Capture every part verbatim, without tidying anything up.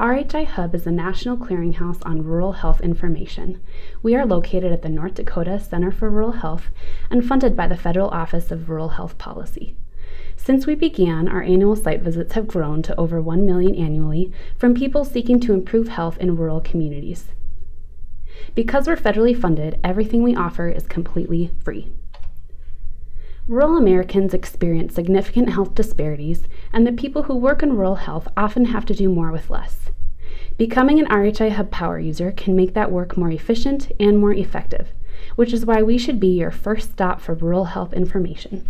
RHIhub is the national clearinghouse on rural health information. We are located at the North Dakota Center for Rural Health and funded by the Federal Office of Rural Health Policy. Since we began, our annual site visits have grown to over one million annually from people seeking to improve health in rural communities. Because we're federally funded, everything we offer is completely free. Rural Americans experience significant health disparities, and the people who work in rural health often have to do more with less. Becoming an RHIhub Power user can make that work more efficient and more effective, which is why we should be your first stop for rural health information.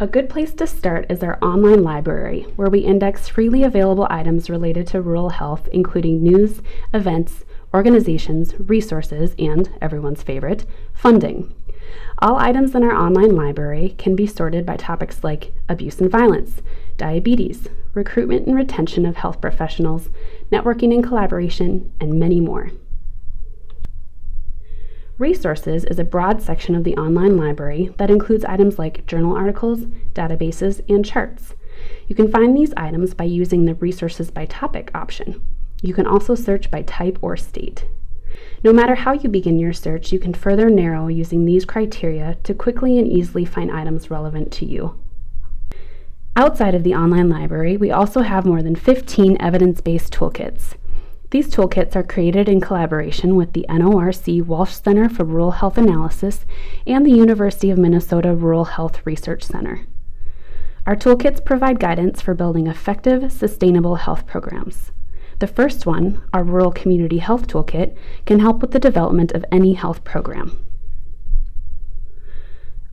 A good place to start is our online library, where we index freely available items related to rural health, including news, events, organizations, resources, and, everyone's favorite, funding. All items in our online library can be sorted by topics like abuse and violence, diabetes, recruitment and retention of health professionals, networking and collaboration, and many more. Resources is a broad section of the online library that includes items like journal articles, databases, and charts. You can find these items by using the Resources by Topic option. You can also search by type or state. No matter how you begin your search, you can further narrow using these criteria to quickly and easily find items relevant to you. Outside of the online library, we also have more than fifteen evidence-based toolkits. These toolkits are created in collaboration with the NORC Walsh Center for Rural Health Analysis and the University of Minnesota Rural Health Research Center. Our toolkits provide guidance for building effective, sustainable health programs. The first one, our Rural Community Health Toolkit, can help with the development of any health program.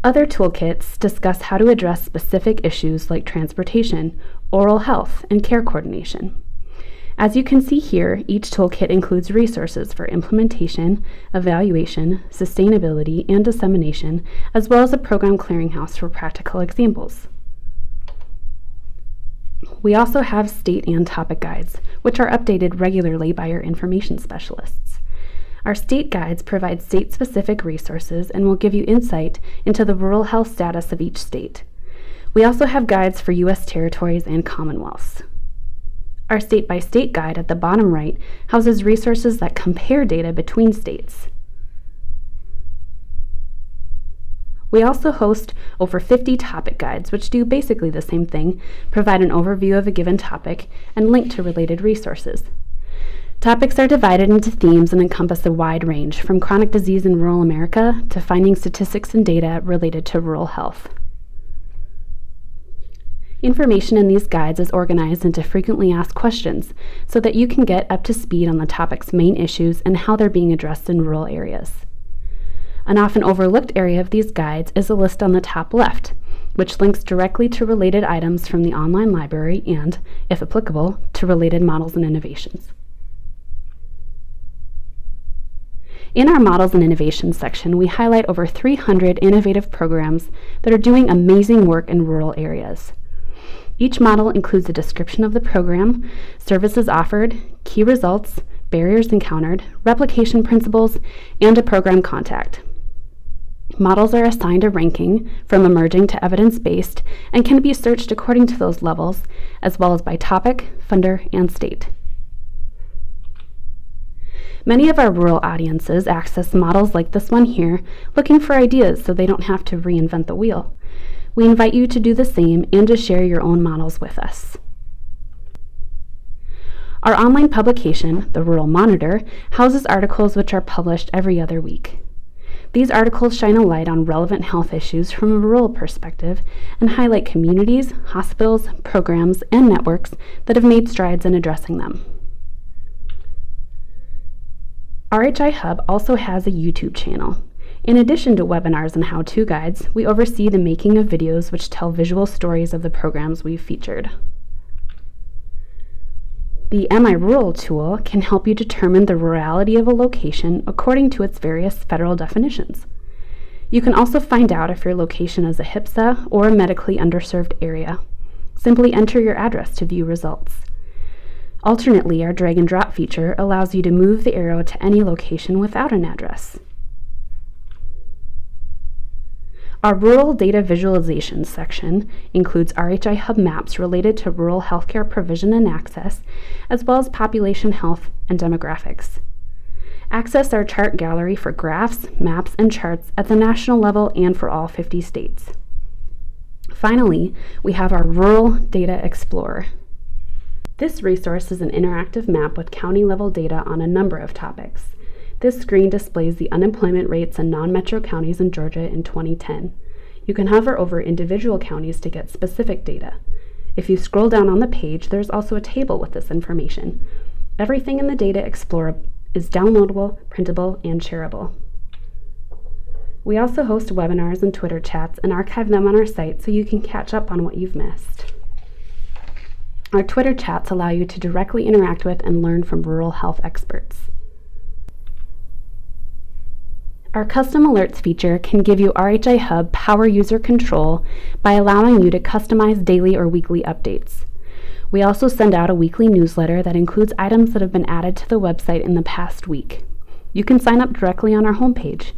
Other toolkits discuss how to address specific issues like transportation, oral health, and care coordination. As you can see here, each toolkit includes resources for implementation, evaluation, sustainability, and dissemination, as well as a program clearinghouse for practical examples. We also have state and topic guides, which are updated regularly by our information specialists. Our state guides provide state-specific resources and will give you insight into the rural health status of each state. We also have guides for U S territories and commonwealths. Our state-by-state guide at the bottom right houses resources that compare data between states. We also host over fifty topic guides, which do basically the same thing, provide an overview of a given topic, and link to related resources. Topics are divided into themes and encompass a wide range, from chronic disease in rural America to finding statistics and data related to rural health. Information in these guides is organized into frequently asked questions so that you can get up to speed on the topic's main issues and how they're being addressed in rural areas. An often overlooked area of these guides is a list on the top left, which links directly to related items from the online library and, if applicable, to related models and innovations. In our Models and Innovations section, we highlight over three hundred innovative programs that are doing amazing work in rural areas. Each model includes a description of the program, services offered, key results, barriers encountered, replication principles, and a program contact. Models are assigned a ranking from emerging to evidence-based and can be searched according to those levels, as well as by topic, funder, and state. Many of our rural audiences access models like this one here, looking for ideas so they don't have to reinvent the wheel. We invite you to do the same and to share your own models with us. Our online publication, The Rural Monitor, houses articles which are published every other week. These articles shine a light on relevant health issues from a rural perspective and highlight communities, hospitals, programs, and networks that have made strides in addressing them. RHIhub also has a YouTube channel. In addition to webinars and how-to guides, we oversee the making of videos which tell visual stories of the programs we've featured. The Am I Rural tool can help you determine the rurality of a location according to its various federal definitions. You can also find out if your location is a H P S A or a medically underserved area. Simply enter your address to view results. Alternately, our drag and drop feature allows you to move the arrow to any location without an address. Our Rural Data Visualization section includes RHIhub maps related to rural healthcare provision and access, as well as population health and demographics. Access our chart gallery for graphs, maps, and charts at the national level and for all fifty states. Finally, we have our Rural Data Explorer. This resource is an interactive map with county-level data on a number of topics. This screen displays the unemployment rates in non-metro counties in Georgia in twenty ten. You can hover over individual counties to get specific data. If you scroll down on the page, there's also a table with this information. Everything in the Data Explorer is downloadable, printable, and shareable. We also host webinars and Twitter chats and archive them on our site so you can catch up on what you've missed. Our Twitter chats allow you to directly interact with and learn from rural health experts. Our Custom Alerts feature can give you RHIhub power user control by allowing you to customize daily or weekly updates. We also send out a weekly newsletter that includes items that have been added to the website in the past week. You can sign up directly on our homepage.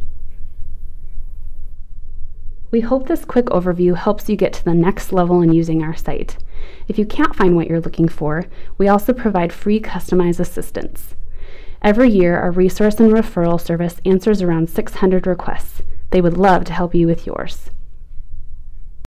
We hope this quick overview helps you get to the next level in using our site. If you can't find what you're looking for, we also provide free customized assistance. Every year, our resource and referral service answers around six hundred requests. They would love to help you with yours.